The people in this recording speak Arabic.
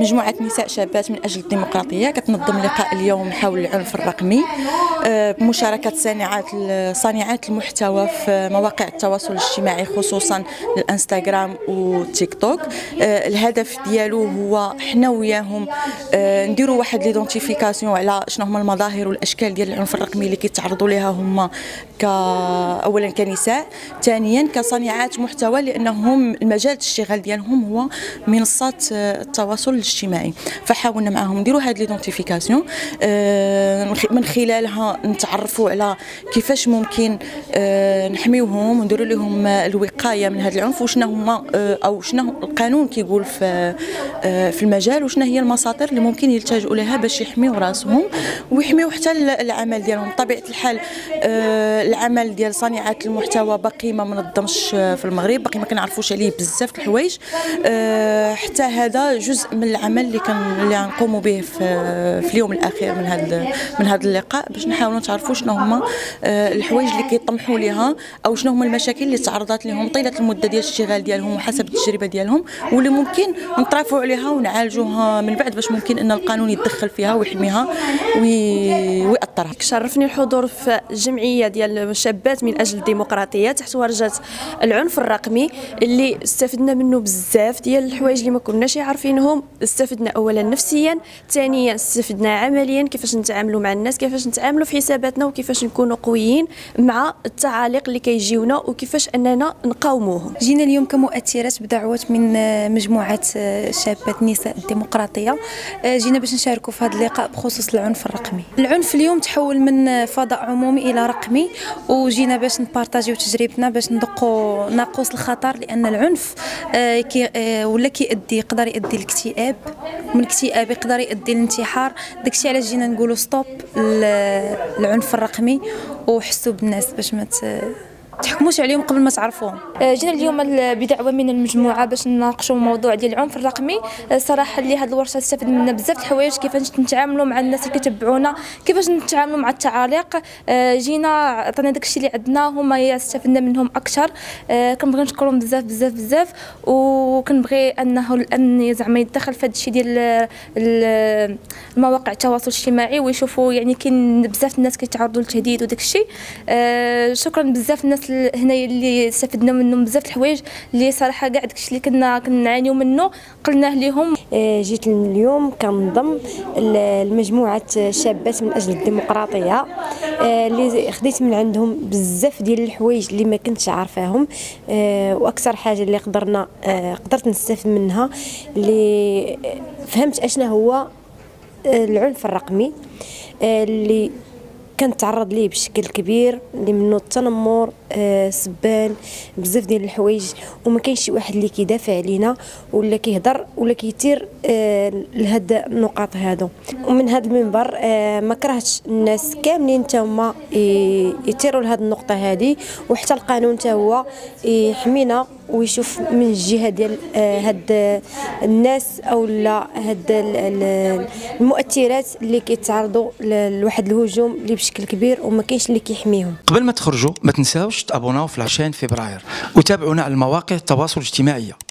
مجموعة نساء شابات من أجل الديمقراطية كتنظم لقاء اليوم حول العنف الرقمي بمشاركة صانعات المحتوى في مواقع التواصل الاجتماعي خصوصا الانستغرام والتيك توك. الهدف ديالو هو حنا وياهم نديروا واحد ليدونتيفيكاسيون على شنو هما المظاهر والاشكال ديال العنف الرقمي اللي كيتعرضوا ليها هما اولا كنساء، ثانيا كصانعات محتوى، لانهم المجال الاشتغال ديالهم هو منصات التواصل الاجتماعي. فحاولنا معاهم نديروا هاد ليدونتيفيكاسيون من خلالها نتعرفوا على كيفاش ممكن نحميوهم ونديروا لهم الوقايه من هذا العنف، وشنا هما او شنو القانون كيقول في المجال، وشنا هي المساطر اللي ممكن يلتجؤوا لها باش يحميو راسهم ويحميو حتى العمل ديالهم. بطبيعه الحال العمل ديال صانعات المحتوى باقي ما منظمش في المغرب، باقي ما كنعرفوش عليه بزاف د الحوايج، حتى هذا جزء من العمل اللي غنقوموا به في اليوم الاخير من هذا اللقاء، باش نحاولوا نتعرفوا شنو هما الحوايج اللي كيطمحوا ليها او شنو هما المشاكل اللي تعرضت لهم طيله المده ديال الاشتغال ديالهم وحسب التجربه ديالهم، واللي ممكن نترافعوا عليها ونعالجوها من بعد باش ممكن ان القانون يتدخل فيها ويحميها ويأطرها. شرفني الحضور في جمعيه ديال شابات من اجل الديمقراطيه تحت ورجه العنف الرقمي اللي استفدنا منه بزاف ديال الحوايج اللي ما كناش عارفينهم. استفدنا اولا نفسيا، ثانيا استفدنا عمليا كيفاش نتعاملوا مع الناس، كيفاش نتعاملوا في حساباتنا، وكيفاش نكونوا قويين مع التعاليق اللي كيجيونا وكيفاش اننا نقاوموهم. جينا اليوم كمؤثرات بدعوه من مجموعه شابات نساء الديمقراطيه، جينا باش نشاركوا في هذا اللقاء بخصوص العنف الرقمي. العنف اليوم تحول من فضاء عمومي الى رقمي، وجينا باش نبارطاجيو تجربتنا باش ندقوا ناقوس الخطر، لان العنف ولا كيؤدي، يقدر يؤدي للاكتئاب، من الاكتئاب يقدر يؤدي للانتحار. داكشي علاش جينا نقولوا ستوب العنف الرقمي وحسوا بالناس باش ما تحكموش عليهم قبل ما تعرفوهم. جينا اليوم بدعوه من المجموعه باش نناقشوا موضوع ديال العنف الرقمي. صراحه اللي هاد الورشه استفدنا منها بزاف الحوايج، كيفاش نتعاملوا مع الناس اللي كيتبعونا، كيفاش نتعاملوا مع التعاليق. جينا عطينا داكشي اللي عندنا، هما استفدنا منهم اكثر. كنبغي نشكرهم بزاف بزاف بزاف، وكنبغي انه الامن زعما يتدخل في هذا الشيء ديال المواقع التواصل الاجتماعي ويشوفوا يعني كاين بزاف الناس كيتعرضوا للتهديد وداك الشيء. شكرا بزاف الناس هنايا اللي استفدنا منهم بزاف الحوايج اللي صراحه كاع داكشي اللي كنا كنعانيو منه قلناه ليهم. جيت اليوم كنضم لمجموعه شابات من اجل الديمقراطيه اللي خديت من عندهم بزاف ديال الحوايج اللي ما كنتش عارفاهم، واكثر حاجه اللي قدرت نستفد منها اللي فهمت اشنا هو العنف الرقمي اللي كنتعرض ليه بشكل كبير، اللي منه التنمر، سبان، بزاف ديال الحوايج، وما كاينش شي واحد اللي كيدافع علينا ولا كيهضر ولا كيتير لهاد النقاط هادو. ومن هاد المنبر ما كرهتش الناس كاملين حتى هما يتيروا لهاد النقطه هادي، وحتى القانون حتى هو يحمينا ويشوف من الجهه ديال هاد الناس اولا هاد المؤثرات اللي كيتعرضوا لواحد الهجوم اللي بشكل كبير وما كاينش اللي كيحميهم. قبل ما تخرجوا ما تنساوش تابوناو في 20 فبراير وتابعونا على المواقع التواصل الاجتماعي.